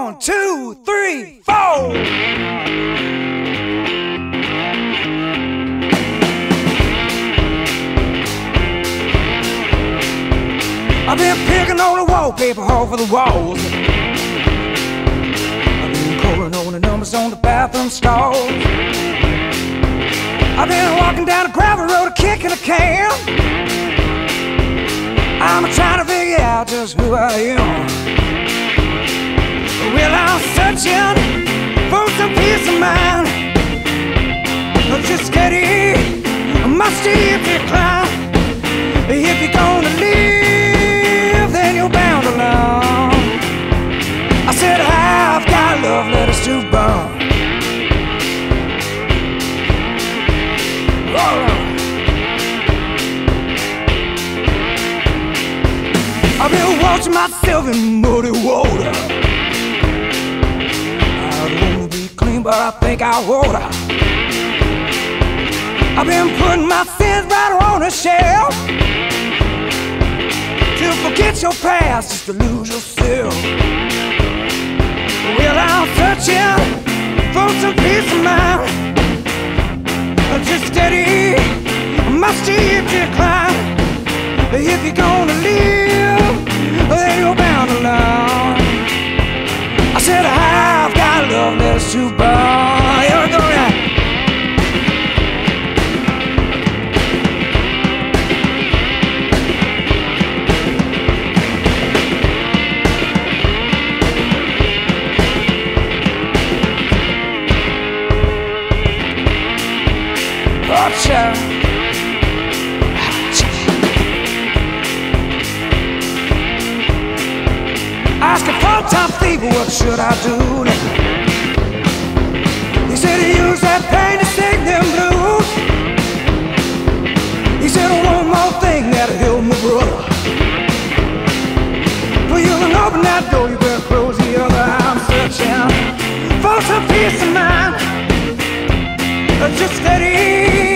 One, two, three, four. I've been picking on the wallpaper off of the walls. I've been calling on the numbers on the bathroom stalls. I've been walking down a gravel road, kicking a can. I'm trying to figure out just who I am. Well, I'm searching for some peace of mind. I'm just steady, I must see if you climb. If you're gonna leave, bound along. I said I've got love letters to burn. Oh. I've been washing myself in muddy water. I won't be clean, but I think I oughta. I've been putting my sins right on the shelf. To forget your past is to lose yourself. Well, I'm searching for some peace of mind. Just steady, my steep decline. If you're gonna live, then you're bound to learn. I said I've got love letters to burn. Here we go now. Ask a full-time thief, what should I do now? He said he used that pain to sing them blues. He said one more thing that'll heal my brother. But you can open that door, you better close the other. I'm searching for some peace of mind. Just steady.